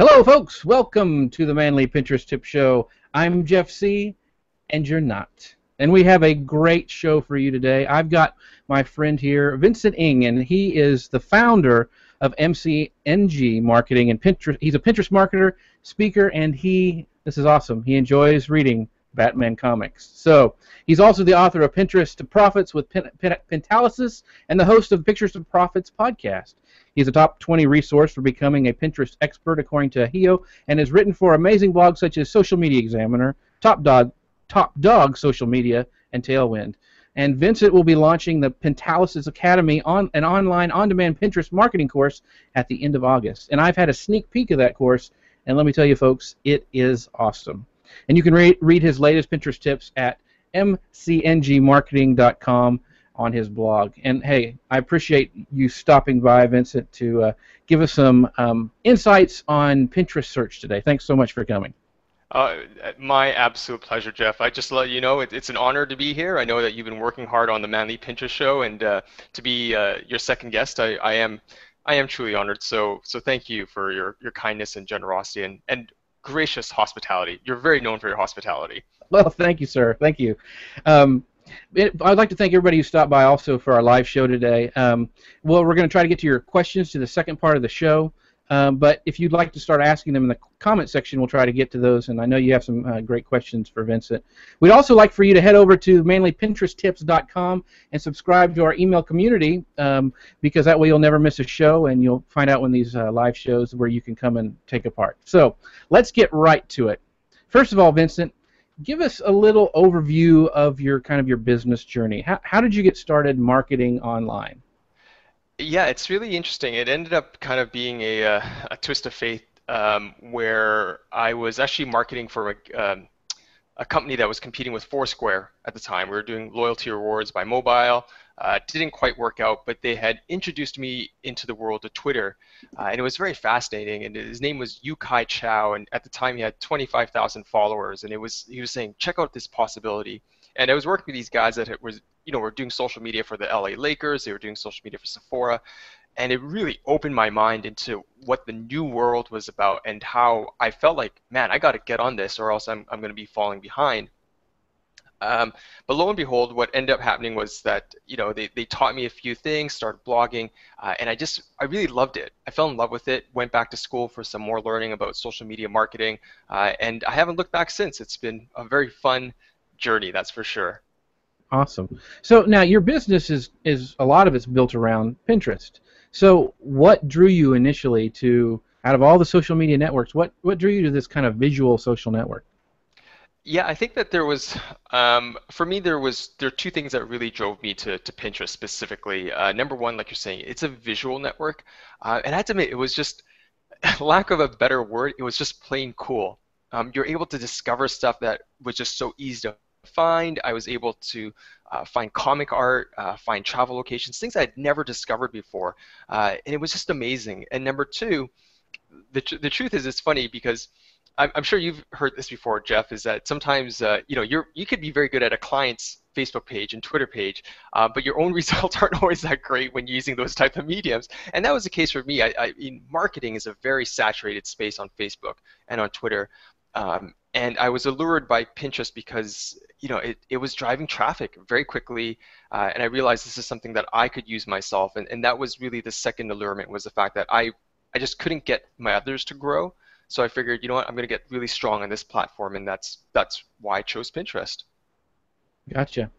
Hello, folks. Welcome to the Manly Pinterest Tip Show. I'm Jeff C., and you're not. And we have a great show for you today. I've got my friend here, Vincent Ng, and he is the founder of MCNG Marketing and Pinterest. He's a Pinterest marketer, speaker, and this is awesome, he enjoys reading Batman comics. So he's also the author of Pinterest to Profits with Pintalysis and the host of Pictures of Profits podcast. He's a top 20 resource for becoming a Pinterest expert, according to Heyo, and has written for amazing blogs such as Social Media Examiner, Top Dog Social Media, and Tailwind. And Vincent will be launching the Pintalysis Academy, an online on-demand Pinterest marketing course at the end of August. And I've had a sneak peek of that course, and let me tell you, folks, it is awesome. And you can read his latest Pinterest tips at MCNGmarketing.com. on his blog. And hey, I appreciate you stopping by, Vincent, to give us some insights on Pinterest search today. Thanks so much for coming. My absolute pleasure, Jeff. I just let you know it's an honor to be here. I know that you've been working hard on the Manly Pinterest Show, and to be your second guest, I am truly honored. So thank you for your kindness and generosity and gracious hospitality. You're very known for your hospitality. Well, thank you, sir. Thank you. I'd like to thank everybody who stopped by also for our live show today. Well, we're going to try to get to your questions to the second part of the show, but if you'd like to start asking them in the comment section, we'll try to get to those, and I know you have some great questions for Vincent. We'd also like for you to head over to manlypinteresttips.com and subscribe to our email community, because that way you'll never miss a show, and you'll find out when these live shows where you can come and take a part. So let's get right to it. First of all, Vincent, give us a little overview of your business journey. How did you get started marketing online? Yeah, it's really interesting. It ended up kind of being a twist of fate, where I was actually marketing for a company that was competing with Foursquare at the time. We were doing loyalty rewards by mobile. It didn't quite work out, but they had introduced me into the world of Twitter, and it was very fascinating. And his name was Yu Kai Chow, and at the time he had 25,000 followers, and he was saying, check out this possibility. And I was working with these guys that were doing social media for the LA Lakers. They were doing social media for Sephora, and it really opened my mind into what the new world was about and how I felt like, man, I got to get on this, or else I'm going to be falling behind. But lo and behold, what ended up happening was that they taught me a few things, started blogging, and I really loved it. I fell in love with it, went back to school for some more learning about social media marketing, and I haven't looked back since. It's been a very fun journey, that's for sure. Awesome. So now your business is a lot of it's built around Pinterest. So what drew you initially to, out of all the social media networks, what drew you to this kind of visual social network? Yeah, I think that there was, for me, there are two things that really drove me to Pinterest specifically. Number one, like you're saying, it's a visual network, and I have to admit, it was just, lack of a better word, it was just plain cool. You're able to discover stuff that was just so easy to find. I was able to find comic art, find travel locations, things I'd never discovered before, and it was just amazing. And number two, the truth is, it's funny because I'm sure you've heard this before, Jeff, is that sometimes you could be very good at a client's Facebook page and Twitter page, but your own results aren't always that great when you're using those type of mediums. And that was the case for me. Marketing is a very saturated space on Facebook and on Twitter, and I was allured by Pinterest because it was driving traffic very quickly, and I realized this is something that I could use myself, and that was really the second allurement, was the fact that I just couldn't get my others to grow. So I figured, you know what, I'm going to get really strong on this platform, and that's why I chose Pinterest. Gotcha.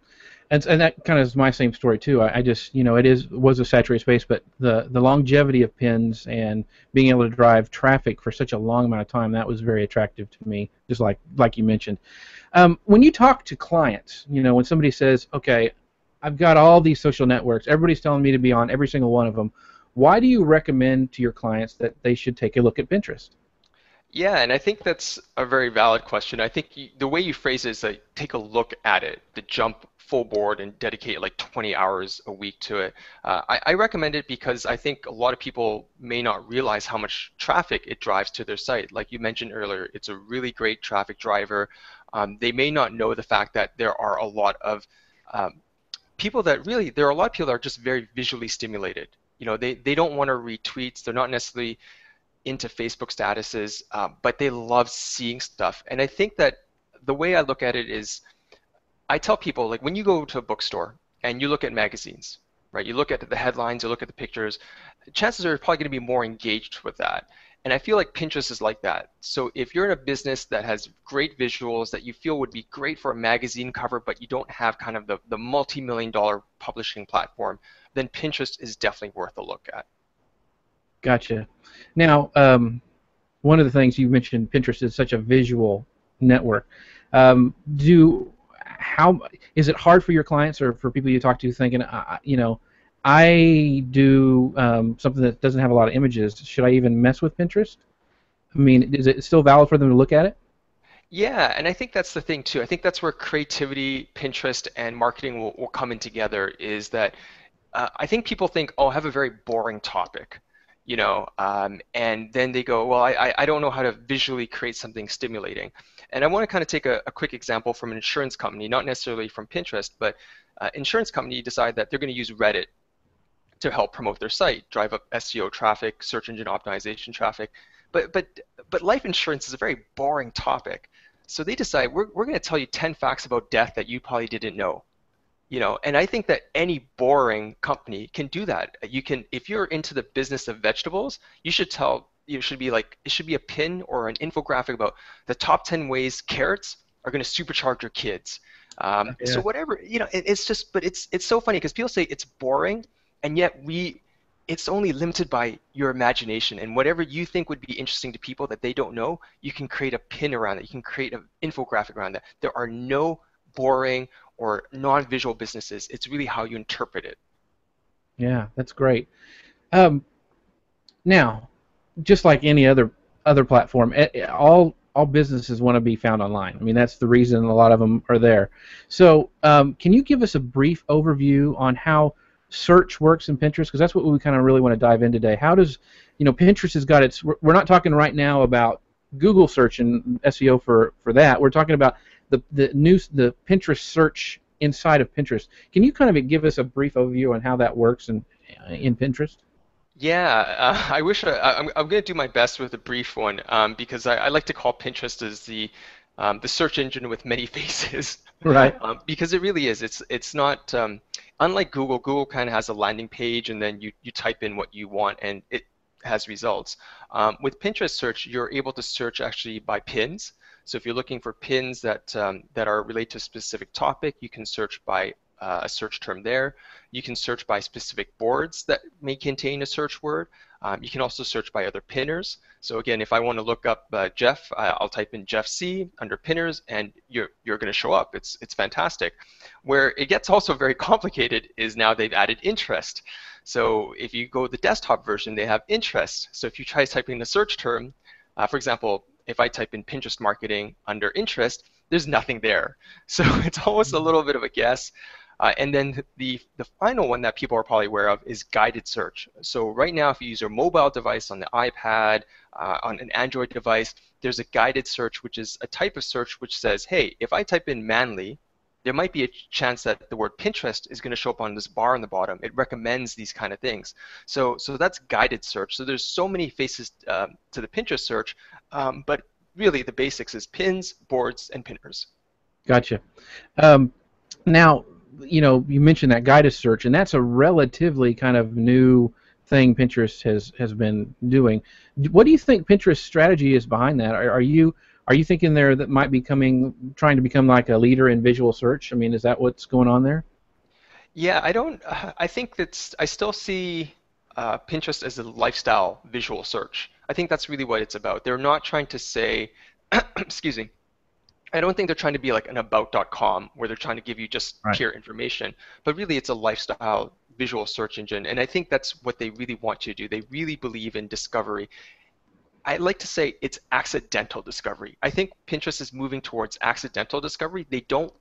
And that kind of is my same story too. I just, it was a saturated space, but the longevity of pins and being able to drive traffic for such a long amount of time, that was very attractive to me, just like you mentioned. When you talk to clients, when somebody says, okay, I've got all these social networks, everybody's telling me to be on every single one of them, why do you recommend to your clients that they should take a look at Pinterest? Yeah, and I think that's a very valid question. I think the way you phrase it is that take a look at it, to jump full board and dedicate like 20 hours a week to it. I recommend it because I think a lot of people may not realize how much traffic it drives to their site. Like you mentioned earlier, it's a really great traffic driver. They may not know the fact that there are a lot of people that really, there are a lot of people that are just very visually stimulated. They don't want to retweets. They're not necessarily into Facebook statuses, but they love seeing stuff. And I think that the way I look at it is, I tell people, like, when you go to a bookstore and you look at magazines, right? You look at the headlines, you look at the pictures, chances are you're probably going to be more engaged with that. And I feel like Pinterest is like that. So if you're in a business that has great visuals that you feel would be great for a magazine cover, but you don't have kind of the multi-million-dollar publishing platform, then Pinterest is definitely worth a look at. Gotcha. Now, one of the things you mentioned, Pinterest is such a visual network. How is it hard for your clients or for people you talk to thinking, you know, I do something that doesn't have a lot of images. Should I even mess with Pinterest? I mean, is it still valid for them to look at it? Yeah, and I think that's the thing too. I think that's where creativity, Pinterest, and marketing will come in together, is that I think people think, oh, I have a very boring topic, you know, and then they go, well, I don't know how to visually create something stimulating. And I want to kind of take a quick example from an insurance company, not necessarily from Pinterest, but insurance company decide that they're going to use Reddit to help promote their site, drive up SEO traffic, search engine optimization traffic. But life insurance is a very boring topic. So they decide, we're going to tell you 10 facts about death that you probably didn't know. You know, and I think that any boring company can do that. You can, if you're into the business of vegetables, you should tell, you should be like, it should be a pin or an infographic about the top 10 ways carrots are going to supercharge your kids. Yeah. So whatever, you know, it's just, but it's so funny because people say it's boring, and yet it's only limited by your imagination, and whatever you think would be interesting to people that they don't know, you can create a pin around it. You can create an infographic around that. There are no boring or non-visual businesses. It's really how you interpret it. Yeah, that's great. Now, just like any other platform, all businesses want to be found online. I mean, that's the reason a lot of them are there. So can you give us a brief overview on how search works in Pinterest? Because that's what we kind of really want to dive in today. How does, you know, Pinterest has got its, we're not talking right now about Google search and SEO for that. We're talking about the Pinterest search inside of Pinterest. Can you kind of give us a brief overview on how that works in Pinterest? Yeah, I wish I'm going to do my best with a brief one, because I like to call Pinterest as the search engine with many faces. Right. Because it really is. It's not unlike Google. Google kind of has a landing page, and then you type in what you want, and it has results. With Pinterest search, you're able to search actually by pins. So if you're looking for pins that are related to a specific topic, you can search by a search term there. You can search by specific boards that may contain a search word. You can also search by other pinners. So again, if I want to look up Jeff, I'll type in Jeff C under pinners, and you're going to show up. It's fantastic. Where it gets also very complicated is now they've added interest. So if you go the desktop version, they have interest. So if you try typing the search term, for example, if I type in Pinterest marketing under interest, there's nothing there. So it's almost a little bit of a guess. And then the final one that people are probably aware of is guided search. So right now, if you use your mobile device, on the iPad, on an Android device, there's a guided search, which is a type of search which says, hey, if I type in manly, there might be a chance that the word Pinterest is going to show up on this bar on the bottom. It recommends these kind of things. So that's guided search. So there's so many faces to the Pinterest search, but really the basics is pins, boards, and pinners. Gotcha. Now, you know, you mentioned that guided search, and that's a relatively kind of new thing Pinterest has been doing. What do you think Pinterest's strategy is behind that? Are you thinking there that might be trying to become like a leader in visual search? I mean, is that what's going on there? Yeah, I think that's, I still see Pinterest as a lifestyle visual search. I think that's really what it's about. They're not trying to say, excuse me, I don't think they're trying to be like an about.com where they're trying to give you just pure information, but really it's a lifestyle visual search engine, and I think that's what they really want you to do. They really believe in discovery. I like to say it's accidental discovery. I think Pinterest is moving towards accidental discovery. They don't,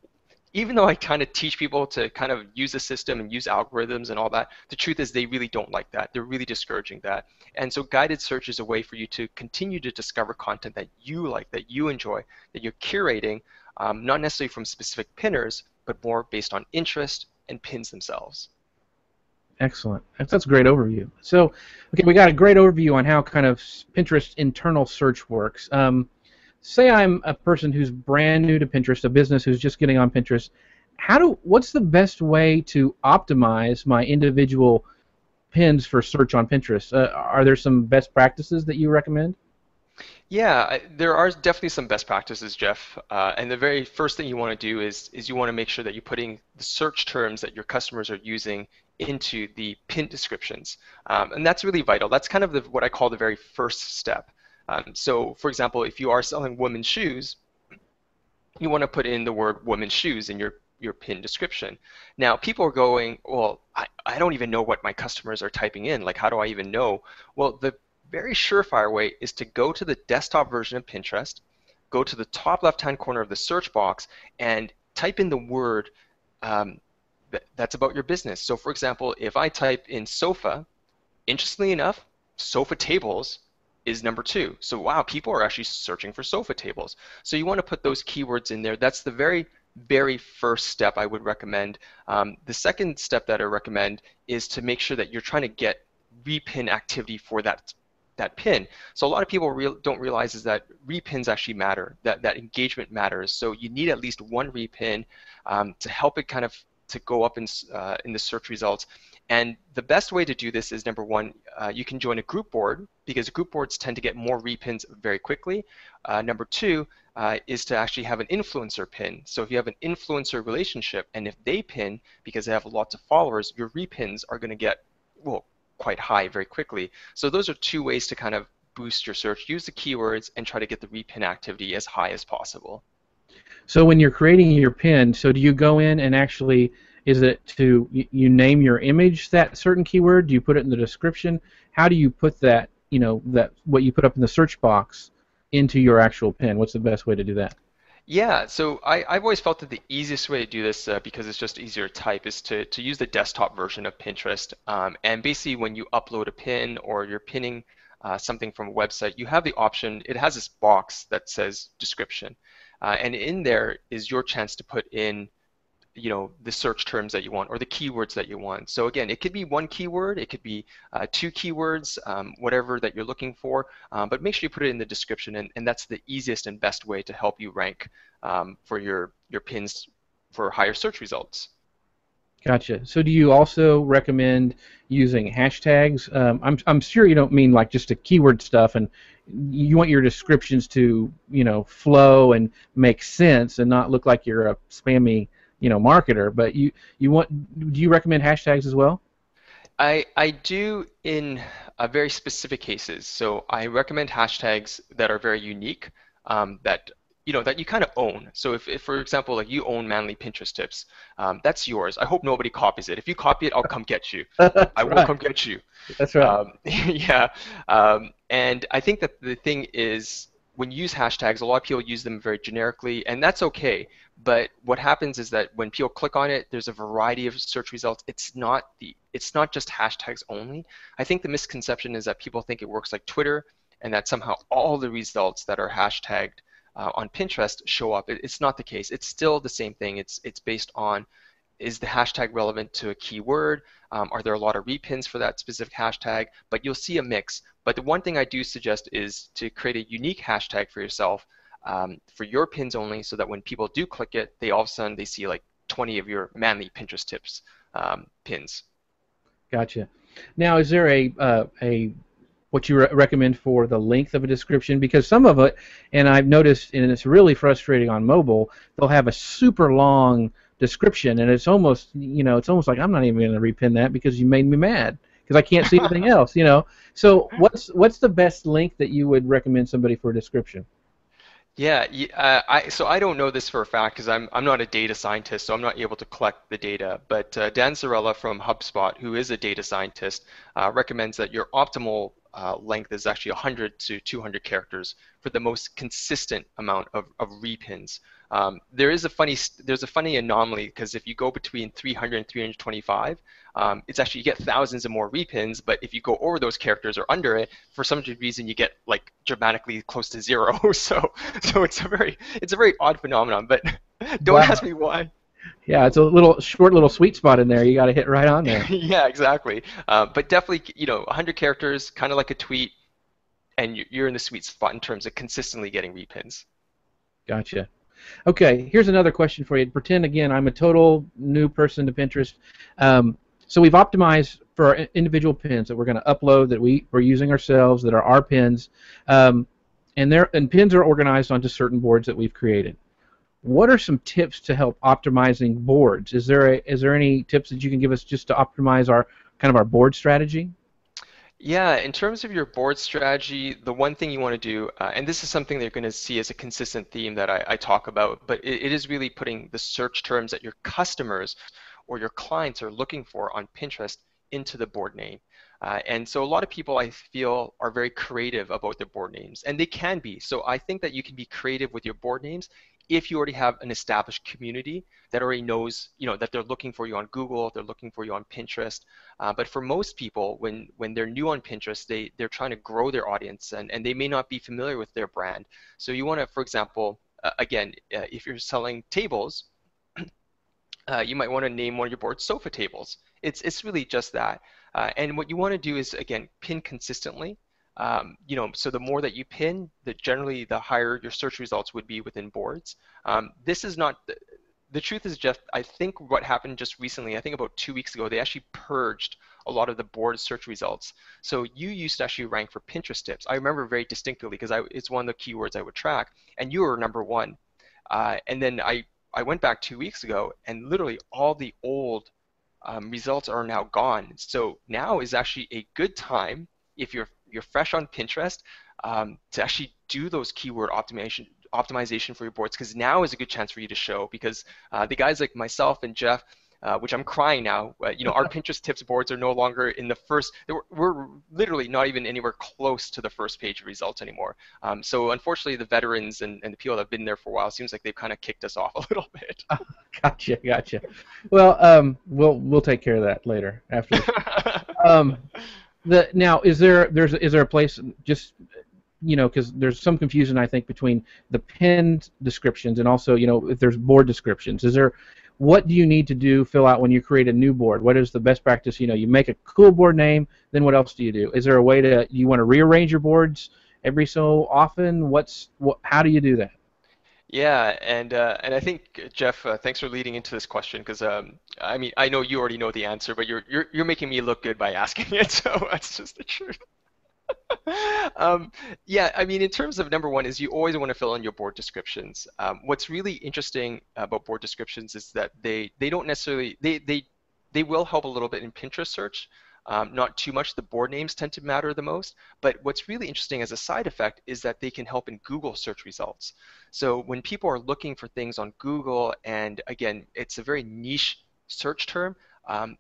even though I kind of teach people to kind of use the system and use algorithms and all that, the truth is they really don't like that. They're really discouraging that. And so guided search is a way for you to continue to discover content that you like, that you enjoy, that you're curating, not necessarily from specific pinners, but more based on interest and pins themselves. Excellent. That's a great overview. So, okay, we got a great overview on how kind of Pinterest internal search works. Say I'm a person who's brand new to Pinterest, a business who's just getting on Pinterest. What's the best way to optimize my individual pins for search on Pinterest? Are there some best practices that you recommend? Yeah, there are definitely some best practices, Jeff. And the very first thing you want to do is you want to make sure that you're putting the search terms that your customers are using into the pin descriptions. And that's really vital. That's kind of what I call the very first step. So, for example, if you are selling women's shoes, you want to put in the word women's shoes in your pin description. Now, people are going, well, I don't even know what my customers are typing in. Like, how do I even know? Well, the very surefire way is to go to the desktop version of Pinterest, go to the top left-hand corner of the search box, and type in the word that's about your business. So, for example, if I type in sofa, interestingly enough, sofa tables is number 2. So, wow, people are actually searching for sofa tables. So you want to put those keywords in there. That's the very first step I would recommend. The second step that I recommend is to make sure that you're trying to get repin activity for that pin. So a lot of people don't realize is that repins actually matter, that engagement matters. So you need at least one repin to help it kind of to go up in the search results. And the best way to do this is, number 1, you can join a group board, because group boards tend to get more repins very quickly. Number 2 is to actually have an influencer pin. So if you have an influencer relationship, and if they pin, because they have lots of followers, your repins are going to get, well, quite high very quickly. So those are 2 ways to kind of boost your search. Use the keywords and try to get the repin activity as high as possible. So when you're creating your pin, so do you go in and actually, is it to you name your image that certain keyword? Do you put it in the description? How do you put that, you know, that what you put up in the search box into your actual pin? What's the best way to do that? Yeah, so I've always felt that the easiest way to do this, because it's just easier to type, is to use the desktop version of Pinterest. And basically, when you upload a pin or you're pinning something from a website, you have the option. It has this box that says description, and in there is your chance to put in, you know, the search terms that you want or the keywords that you want. So again, it could be one keyword, it could be 2 keywords, whatever that you're looking for, but make sure you put it in the description, and that's the easiest and best way to help you rank for your pins for higher search results. Gotcha. So do you also recommend using hashtags? I'm sure you don't mean like just the keyword stuff, and you want your descriptions to, you know, flow and make sense and not look like you're a spammy, you know, marketer, but do you recommend hashtags as well? I do in very specific cases. So I recommend hashtags that are very unique, that you kind of own. So if for example, like you own Manly Pinterest Tips, that's yours. I hope nobody copies it. If you copy it, I'll come get you. I will come get you. That's right. Yeah. And I think that the thing is, when you use hashtags, a lot of people use them very generically, and that's okay. But what happens is that when people click on it, there's a variety of search results. It's not just hashtags only. I think the misconception is that people think it works like Twitter, and that somehow all the results that are hashtagged on Pinterest show up. It's not the case. It's still the same thing. It's based on, is the hashtag relevant to a keyword? Are there a lot of repins for that specific hashtag? But you'll see a mix. But the one thing I do suggest is to create a unique hashtag for yourself, for your pins only, so that when people do click it, they all of a sudden they see like 20 of your Manly Pinterest Tips pins. Gotcha. Now, is there what you recommend for the length of a description? Because some of it, and I've noticed, and it's really frustrating on mobile, they'll have a super long description, and it's almost like I'm not even going to repin that because you made me mad because I can't see anything else, you know. So what's the best length that you would recommend somebody for a description? Yeah, I don't know this for a fact because I'm not a data scientist, so I'm not able to collect the data. But Dan Zarella from HubSpot, who is a data scientist, recommends that your optimal length is actually 100 to 200 characters for the most consistent amount of repins. There's a funny anomaly, because if you go between 300 and 325, it's actually, you get thousands of more repins, but if you go over those characters or under it, for some reason you get like dramatically close to 0. So it's a very odd phenomenon, but don't ask me why. Yeah, it's a little short, little sweet spot in there. You got to hit right on there. Yeah, exactly. But definitely, 100 characters, kind of like a tweet, and you're in the sweet spot in terms of consistently getting repins. Gotcha. Okay, here's another question for you. Pretend again, I'm a total new person to Pinterest. So we've optimized for our individual pins that we're going to upload, that we're using ourselves, that are our pins, and pins are organized onto certain boards that we've created. What are some tips to help optimizing boards? Is there any tips that you can give us just to optimize our our board strategy? Yeah, in terms of your board strategy, the one thing you want to do, and this is something that you're going to see as a consistent theme that I talk about, but it is really putting the search terms that your customers or your clients are looking for on Pinterest into the board name. And so a lot of people, I feel, are very creative about their board names, and they can be. So I think that you can be creative with your board names if you already have an established community that already knows, that they're looking for you on Google, they're looking for you on Pinterest. But for most people, when they're new on Pinterest, they're trying to grow their audience, and they may not be familiar with their brand. So you want to, for example, if you're selling tables, you might want to name one of your boards sofa tables. It's really just that. And what you want to do is, again, pin consistently. So the more that you pin, generally the higher your search results would be within boards. This is not, the truth is just, I think what happened just recently, I think about 2 weeks ago, they actually purged a lot of the board search results. So you used to actually rank for Pinterest tips. I remember very distinctly because it's one of the keywords I would track, and you were number one. And then I went back 2 weeks ago, and literally all the old results are now gone. So now is actually a good time, if you're fresh on Pinterest, to actually do those keyword optimization for your boards, because now is a good chance for you to show, because the guys like myself and Jeff, which I'm crying now, our Pinterest tips boards are no longer in the first, we're literally not even anywhere close to the first page of results anymore. So unfortunately the veterans and the people that have been there for a while, seems like they've kind of kicked us off a little bit. Gotcha. Well, we'll take care of that later after this. Now, is there a place, just because there's some confusion I think between the pinned descriptions and also if there's board descriptions. What do you need to do, fill out when you create a new board? What is the best practice? You make a cool board name, then what else do you do? Is there a way to, you want to rearrange your boards every so often? How do you do that? Yeah, and I think, Jeff, thanks for leading into this question, because I mean, I know you already know the answer, but you're making me look good by asking it, so that's just the truth. Yeah, I mean, in terms of number one is you always want to fill in your board descriptions. What's really interesting about board descriptions is that they don't necessarily, they will help a little bit in Pinterest search. Not too much. The board names tend to matter the most. But what's really interesting as a side effect is that they can help in Google search results. So when people are looking for things on Google, and again, it's a very niche search term,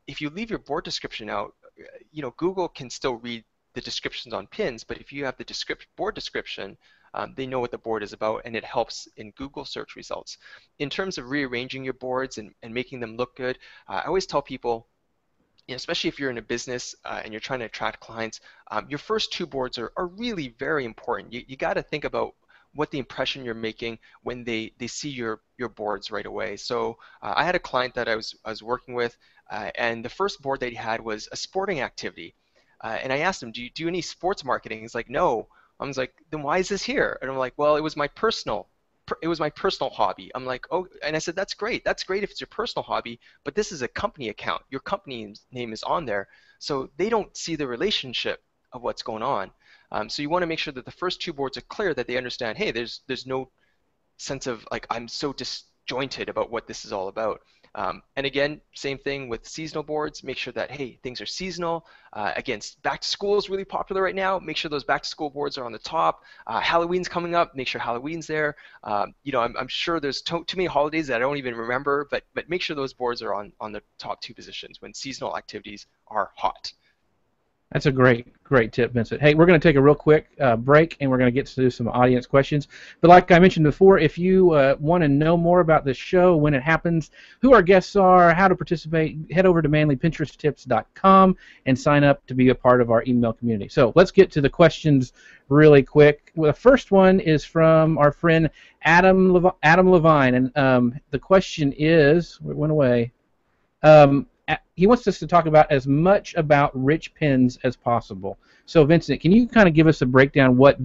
if you leave your board description out, Google can still read the descriptions on pins, but if you have the board description, they know what the board is about, and it helps in Google search results. In terms of rearranging your boards and making them look good, I always tell people, especially if you're in a business and you're trying to attract clients, your first two boards are really very important. You got to think about what the impression you're making when they see your boards right away. So I had a client that I was working with, and the first board they had was a sporting activity. And I asked him, do you do any sports marketing? He's like, no. I was like, then why is this here? And I'm like, well, it was my personal. It was my personal hobby. I'm like, oh, and I said, that's great. That's great if it's your personal hobby, but this is a company account. Your company name is on there, so they don't see the relationship of what's going on. So you want to make sure that the first two boards are clear, that they understand, hey, there's no sense of like I'm so disjointed about what this is all about. And again, same thing with seasonal boards. Make sure that, hey, things are seasonal. Again, back to school is really popular right now. Make sure those back to school boards are on the top. Halloween's coming up. Make sure Halloween's there. I'm sure there's too many holidays that I don't even remember, but make sure those boards are on the top two positions when seasonal activities are hot. That's a great tip, Vincent. Hey, we're going to take a real quick break, and we're going to get to some audience questions. But like I mentioned before, if you want to know more about this show, when it happens, who our guests are, how to participate, head over to manlypinteresttips.com and sign up to be a part of our email community. So let's get to the questions really quick. Well, the first one is from our friend Adam Levine, and the question is, it went away. He wants us to talk about as much about rich pins as possible. So, Vincent, can you kind of give us a breakdown what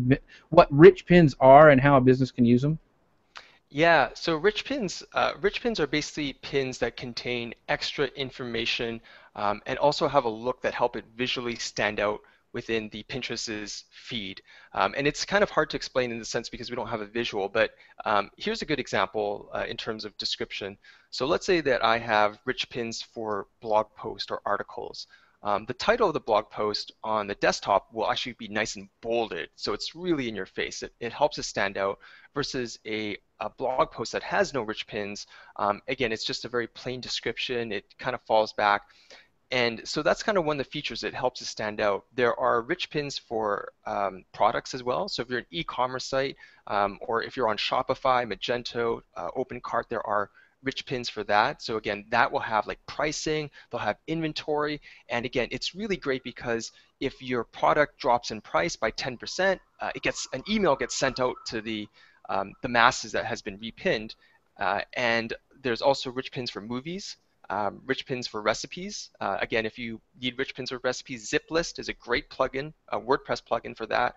rich pins are and how a business can use them? Yeah. So, rich pins are basically pins that contain extra information and also have a look that help it visually stand out within the Pinterest's feed. And it's kind of hard to explain in the sense because we don't have a visual, but here's a good example in terms of description. So let's say that I have rich pins for blog posts or articles. The title of the blog post on the desktop will actually be nice and bolded, so it's really in your face. It helps us stand out versus a blog post that has no rich pins. Again, it's just a very plain description. It kind of falls back. And so that's kind of one of the features that helps us stand out. There are rich pins for products as well. So if you're an e-commerce site or if you're on Shopify, Magento, OpenCart, there are rich pins for that. So again, that will have like pricing, they'll have inventory, and again, it's really great because if your product drops in price by 10%, an email gets sent out to the masses that has been repinned. And there's also rich pins for movies. Rich pins for recipes. Again, if you need rich pins for recipes, ZipList is a great plugin, a WordPress plugin for that.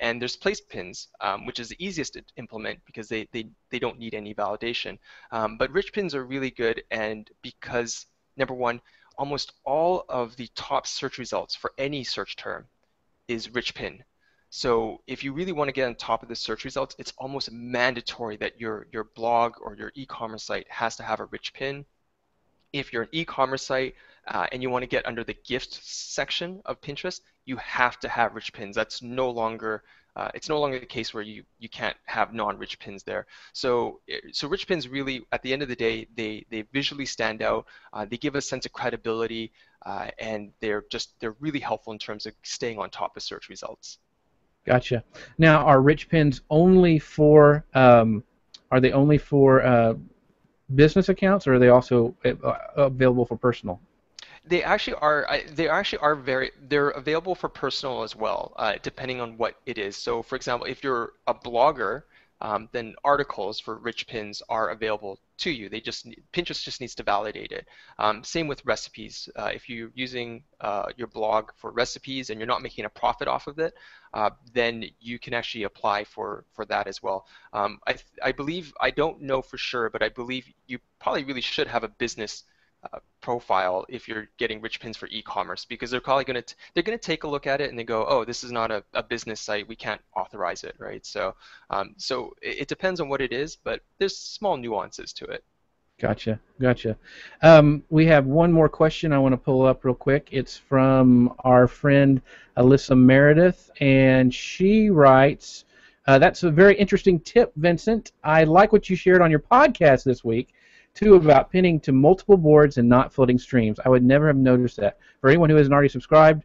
And there's place pins, which is the easiest to implement because they don't need any validation. But rich pins are really good, and because number one, almost all of the top search results for any search term is rich pin. So if you really want to get on top of the search results, it's almost mandatory that your blog or your e-commerce site has to have a rich pin. If you're an e-commerce site and you want to get under the gift section of Pinterest, you have to have rich pins. That's no longer it's no longer the case where you can't have non-rich pins there. So rich pins really, at the end of the day, they visually stand out. They give a sense of credibility, and they're really helpful in terms of staying on top of search results. Gotcha. Now, are rich pins only for business accounts, or are they also available for personal? They actually are. They're available for personal as well, depending on what it is. So, for example, if you're a blogger, then articles for rich pins are available to you. Pinterest just needs to validate it. Same with recipes. If you're using your blog for recipes and you're not making a profit off of it, then you can actually apply for that as well. I believe, I don't know for sure, but I believe you probably really should have a business profile if you're getting rich pins for e-commerce, because they're probably going to take a look at it and they go, oh, this is not a business site, we can't authorize it, right? So it depends on what it is, but there's small nuances to it. Gotcha. We have one more question I want to pull up real quick. It's from our friend Alyssa Meredith, and she writes, that's a very interesting tip, Vincent. I like what you shared on your podcast this week too, about pinning to multiple boards and not floating streams. I would never have noticed that. For anyone who isn't already subscribed,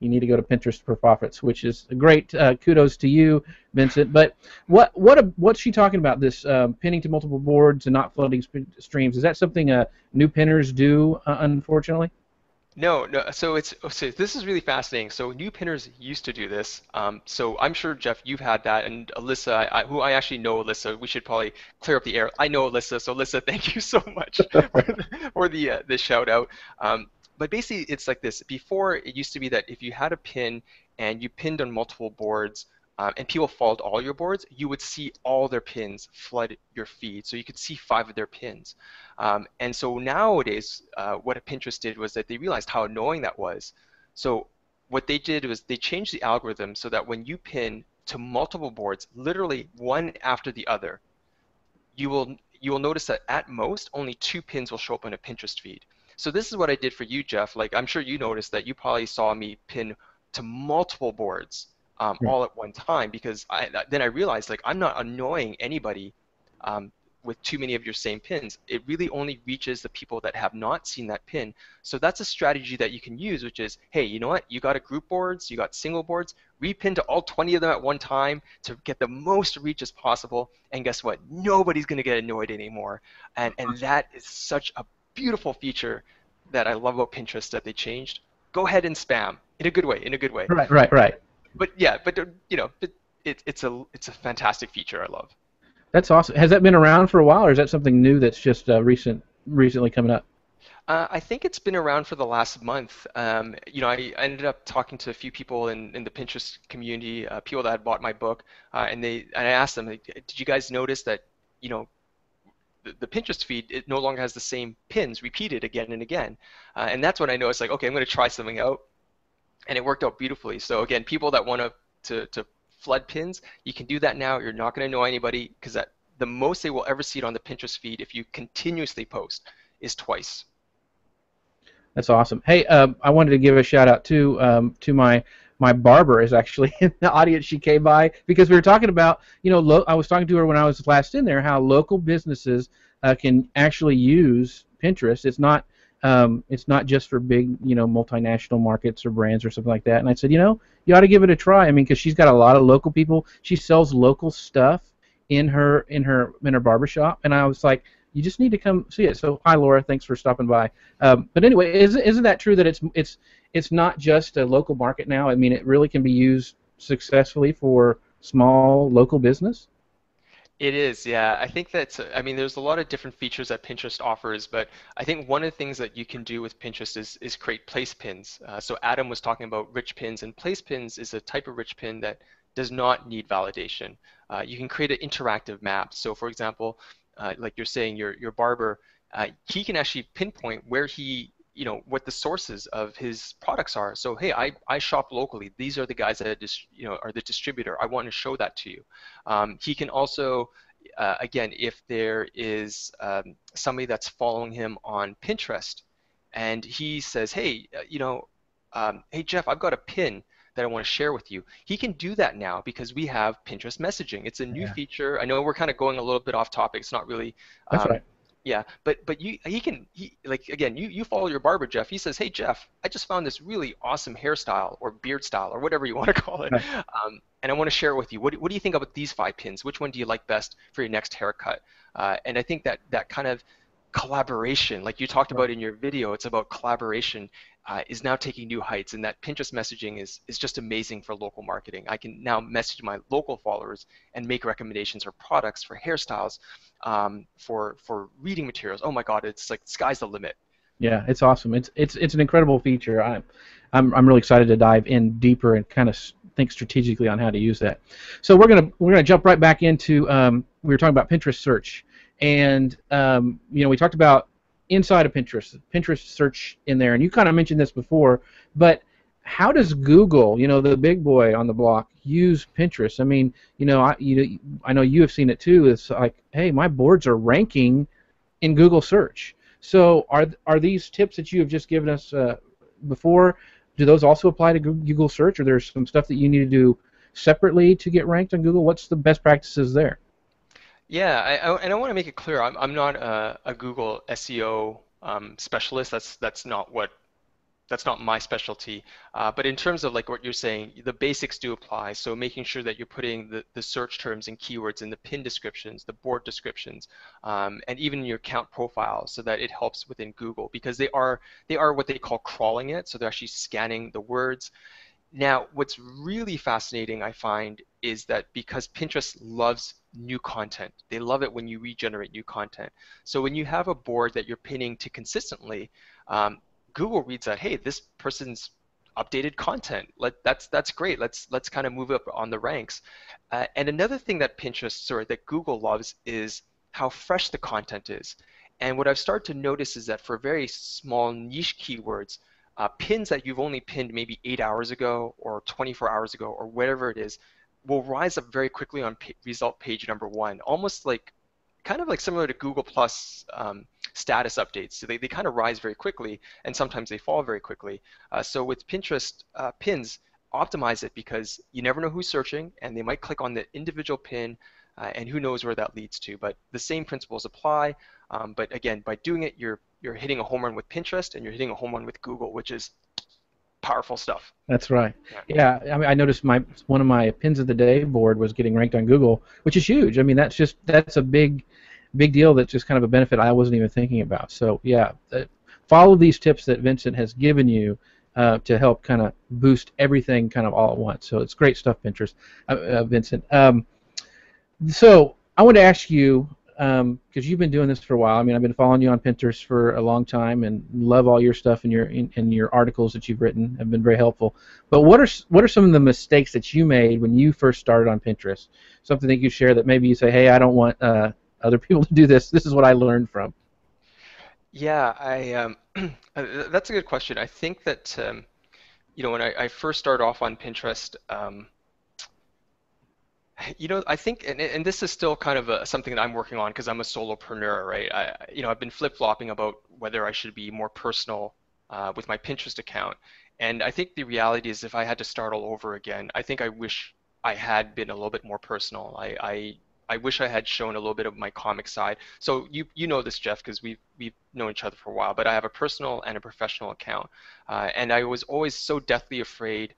you need to go to Pinterest for Profits, which is great. Kudos to you, Vincent. But what's she talking about, this pinning to multiple boards and not floating streams? Is that something new pinners do, unfortunately? No. So this is really fascinating. So new pinners used to do this. So I'm sure, Jeff, you've had that, and Alyssa, who I actually know, Alyssa. We should probably clear up the air. I know Alyssa, so Alyssa, thank you so much for the shout out. But basically, it's like this. Before, it used to be that if you had a pin and you pinned on multiple boards, and people followed all your boards, you would see all their pins flood your feed. So you could see 5 of their pins. And so nowadays, what Pinterest did was that they realized how annoying that was. So what they did was they changed the algorithm so that when you pin to multiple boards, literally one after the other, you will notice that at most only 2 pins will show up on a Pinterest feed. So this is what I did for you, Jeff. Like, I'm sure you noticed that you probably saw me pin to multiple boards all at one time, because then I realized, like, I'm not annoying anybody with too many of your same pins. It really only reaches the people that have not seen that pin. So that's a strategy that you can use, which is, hey, you know what? You got a group boards, you got single boards, repin to all 20 of them at one time to get the most reach as possible. And guess what? Nobody's going to get annoyed anymore. And that is such a beautiful feature that I love about Pinterest that they changed. Go ahead and spam in a good way, in a good way. Right, right, right. But yeah, but you know, it's a fantastic feature. I love. That's awesome. Has that been around for a while, or is that something new that's just recently coming up? I think it's been around for the last month. You know, I ended up talking to a few people in the Pinterest community, people that had bought my book, and I asked them, like, did you guys notice that, you know, the Pinterest feed, it no longer has the same pins repeated again and again, and that's when I know it's like, okay, I'm going to try something out, and it worked out beautifully. So again, people that want to flood pins, you can do that now. You're not going to annoy anybody, because that the most they will ever see it on the Pinterest feed if you continuously post is twice. That's awesome. Hey, I wanted to give a shout out to my barber is actually in the audience. She came by because we were talking about, you know, I was talking to her when I was last in there, how local businesses can actually use Pinterest. It's not just for big, you know, multinational markets or brands or something like that. And I said, you know, you ought to give it a try. I mean, because she's got a lot of local people. She sells local stuff in her barbershop. And I was like, you just need to come see it. So hi, Laura. Thanks for stopping by. But anyway, isn't that true that it's not just a local market now? I mean, it really can be used successfully for small local business. It is, yeah. I think that's, I mean, there's a lot of different features that Pinterest offers, but I think one of the things that you can do with Pinterest is create place pins. So Adam was talking about rich pins, and place pins is a type of rich pin that does not need validation. You can create an interactive map. So for example, like you're saying, your barber, he can actually pinpoint where he, you know, what the sources of his products are. So hey, I shop locally. These are the guys that are the distributor. I want to show that to you. He can also, again, if there is somebody that's following him on Pinterest, and he says, hey, you know, hey Jeff, I've got a pin that I want to share with you. He can do that now because we have Pinterest messaging. It's a new feature. I know we're kind of going a little bit off topic. It's not really. That's right. Yeah, but you follow your barber, Jeff. He says, hey Jeff, I just found this really awesome hairstyle or beard style or whatever you want to call it, and I want to share it with you. What do you think about these 5 pins? Which one do you like best for your next haircut? And I think that kind of collaboration, like you talked about in your video, it's about collaboration, is now taking new heights, and that Pinterest messaging is just amazing for local marketing. I can now message my local followers and make recommendations for products, for hairstyles, for reading materials. Oh my God, it's like sky's the limit. Yeah, it's awesome. It's an incredible feature. I'm really excited to dive in deeper and kind of think strategically on how to use that. So we're gonna jump right back into we were talking about Pinterest search. And you know, we talked about inside of Pinterest search in there, and you kind of mentioned this before. But how does Google, you know, the big boy on the block, use Pinterest? I mean, you know, I know you have seen it too. It's like, hey, my boards are ranking in Google search. So are these tips that you have just given us before? Do those also apply to Google search, or there's some stuff that you need to do separately to get ranked on Google? What's the best practices there? Yeah, and I want to make it clear, I'm not a Google SEO specialist. That's not my specialty. But in terms of like what you're saying, the basics do apply. So making sure that you're putting the search terms and keywords in the pin descriptions, the board descriptions, and even your account profile, so that it helps within Google, because they are what they call crawling it. So they're actually scanning the words. Now, what's really fascinating, I find, is that because Pinterest loves new content, they love it when you regenerate new content. So when you have a board that you're pinning to consistently, Google reads that, hey, this person's updated content. That's great. Let's kind of move up on the ranks. And another thing that Google loves is how fresh the content is. And what I've started to notice is that for very small niche keywords, pins that you've only pinned maybe 8 hours ago or 24 hours ago or whatever it is will rise up very quickly on result page #1, almost like kind of like similar to Google Plus status updates. So they kind of rise very quickly, and sometimes they fall very quickly. So with Pinterest pins, optimize it, because you never know who's searching, and they might click on the individual pin and who knows where that leads to. But the same principles apply. But again, by doing it, you're hitting a home run with Pinterest, and you're hitting a home run with Google, which is powerful stuff. That's right. Yeah, I mean, I noticed one of my pins of the day board was getting ranked on Google, which is huge. I mean, that's a big deal. That's just kind of a benefit I wasn't even thinking about. So yeah, follow these tips that Vincent has given you to help kind of boost everything kind of all at once. So it's great stuff, Pinterest, Vincent. So I want to ask you, because you've been doing this for a while. I mean, I've been following you on Pinterest for a long time, and love all your stuff and your articles that you've written have been very helpful. But what are some of the mistakes that you made when you first started on Pinterest? Something that you share that maybe you say, hey, I don't want other people to do this. This is what I learned from. Yeah, that's a good question. I think that when I first started off on Pinterest. I think, and this is still kind of something that I'm working on because I'm a solopreneur, right? I've been flip-flopping about whether I should be more personal with my Pinterest account. And I think the reality is if I had to start all over again, I think I wish I had been a little bit more personal. I wish I had shown a little bit of my comic side. So you know this, Jeff, because we've known each other for a while, but I have a personal and a professional account. And I was always so deathly afraid.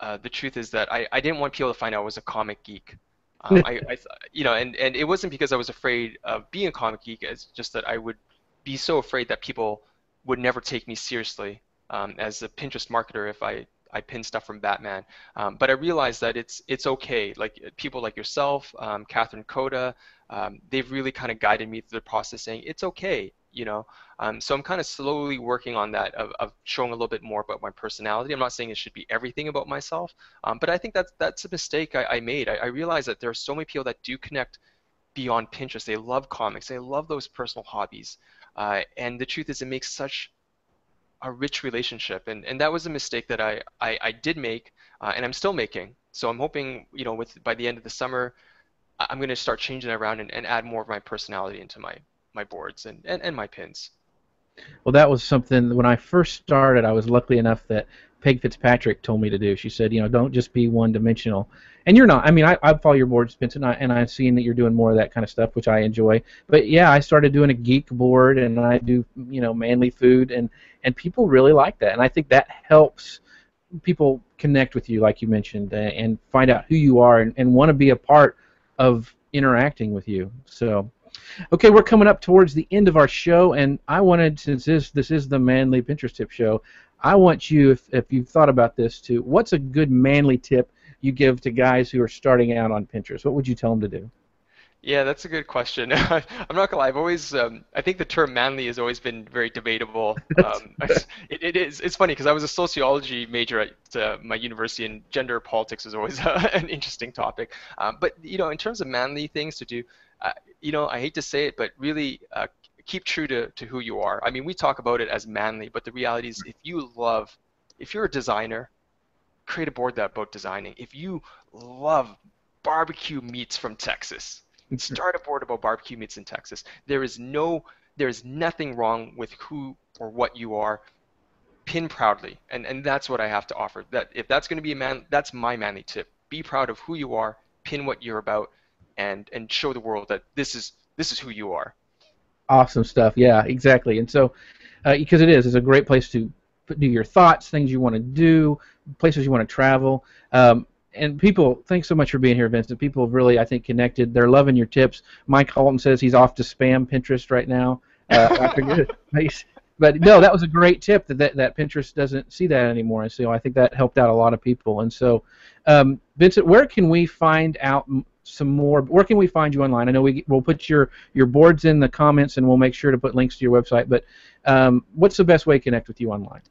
The truth is that I didn't want people to find out I was a comic geek. And it wasn't because I was afraid of being a comic geek. It's just that I would be so afraid that people would never take me seriously as a Pinterest marketer if I pin stuff from Batman. But I realized that it's okay. Like people like yourself, Catherine Coda, they've really kind of guided me through the process, saying it's okay. So I'm kind of slowly working on that of showing a little bit more about my personality. I'm not saying it should be everything about myself, but I think that's a mistake I made. I realized that there are so many people that do connect beyond Pinterest. They love comics. They love those personal hobbies. And the truth is it makes such a rich relationship. And that was a mistake that I did make and I'm still making. So I'm hoping, by the end of the summer, I'm going to start changing that around and add more of my personality into my boards and my pins. Well, that was something when I first started. I was lucky enough that Peg Fitzpatrick told me to do. She said, don't just be one-dimensional. And you're not. I mean, I follow your boards, Vincent, and I've seen that you're doing more of that kind of stuff, which I enjoy. But yeah, I started doing a geek board, and I do manly food, and people really like that. And I think that helps people connect with you, like you mentioned, and find out who you are and want to be a part of interacting with you. So. Okay, we're coming up towards the end of our show, and I wanted, since this is the Manly Pinterest Tip Show, I want you, if you've thought about this, to what's a good manly tip you give to guys who are starting out on Pinterest? What would you tell them to do? Yeah, that's a good question. I'm not going to lie. I've always, I think the term manly has always been very debatable. It is. It's funny because I was a sociology major at my university, and gender politics is always an interesting topic. But, in terms of manly things to do, I hate to say it, but really keep true to who you are. I mean, we talk about it as manly, but the reality is if you're a designer, create a board that about designing. If you love barbecue meats from Texas, start a board about barbecue meats in Texas. There is nothing wrong with who or what you are. Pin proudly, and that's what I have to offer. That if that's going to be a man, that's my manly tip. Be proud of who you are, pin what you're about, and show the world that this is who you are. Awesome stuff. Yeah, exactly. And so, because it's a great place to do your thoughts, things you want to do, places you want to travel. And people, thanks so much for being here, Vincent. People have really, I think, connected. They're loving your tips. Mike Halton says he's off to spam Pinterest right now. I forget it. But no, that was a great tip that Pinterest doesn't see that anymore. And so I think that helped out a lot of people. And so, Vincent, where can we find out some more? Where can we find you online? I know we'll put your boards in the comments, and we'll make sure to put links to your website. But what's the best way to connect with you online?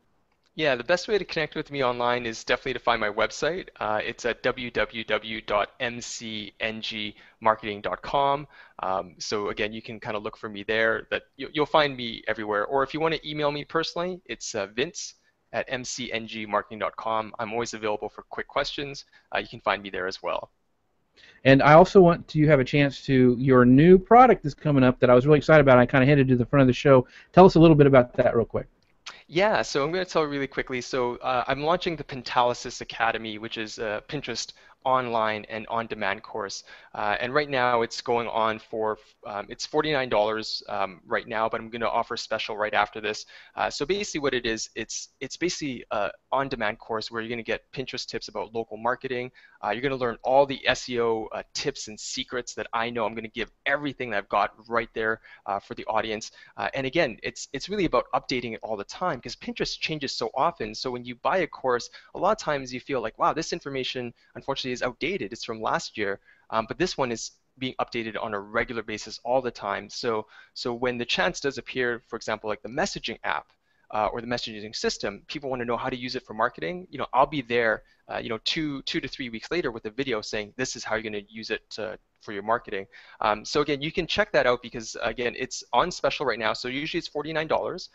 Yeah, the best way to connect with me online is definitely to find my website. It's at www.mcngmarketing.com. So again, you can kind of look for me there. That you'll find me everywhere. Or if you want to email me personally, it's vince@mcngmarketing.com. I'm always available for quick questions. You can find me there as well. And I also want to have a chance to, your new product is coming up that I was really excited about. I kind of headed to the front of the show. Tell us a little bit about that real quick. Yeah, so I'm going to tell really quickly. So I'm launching the Pintalysis Academy, which is a Pinterest online and on-demand course. And right now it's going on for, it's $49 right now, but I'm going to offer special right after this. So basically what it is, it's basically an on-demand course where you're going to get Pinterest tips about local marketing. You're going to learn all the SEO tips and secrets that I know. I'm going to give everything that I've got right there for the audience. And again, it's really about updating it all the time because Pinterest changes so often. So when you buy a course, a lot of times you feel like, wow, this information unfortunately is outdated. It's from last year, but this one is being updated on a regular basis all the time. So when the chance does appear, for example, like the messaging app or the messaging system, people want to know how to use it for marketing. You know, I'll be there, you know, two to three weeks later with a video saying this is how you're going to use it for your marketing. So again, you can check that out because again, it's on special right now. So usually it's $49,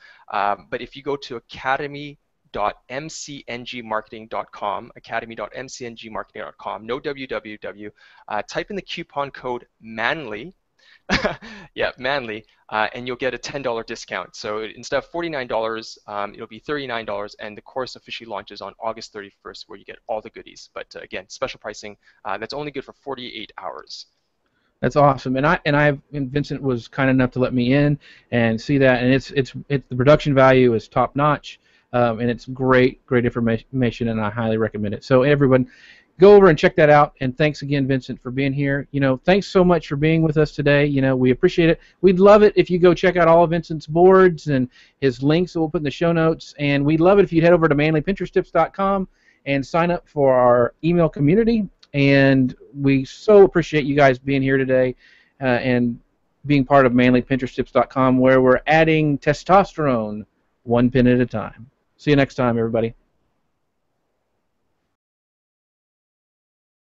but if you go to academy.mcngmarketing.com, academy.mcngmarketing.com, no www, type in the coupon code MANLY, yeah, MANLY, and you'll get a $10 discount. So instead of $49, it'll be $39, and the course officially launches on August 31st where you get all the goodies. But again, special pricing, that's only good for 48 hours. That's awesome, and Vincent was kind enough to let me in and see that, and it's the production value is top notch. And it's great information, and I highly recommend it. So everyone, go over and check that out. And thanks again, Vincent, for being here. You know, thanks so much for being with us today. You know, we appreciate it. We'd love it if you go check out all of Vincent's boards and his links that we'll put in the show notes. And we'd love it if you'd head over to manlypinteresttips.com and sign up for our email community. And we so appreciate you guys being here today and being part of manlypinteresttips.com, where we're adding testosterone 1 pin at a time. See you next time, everybody.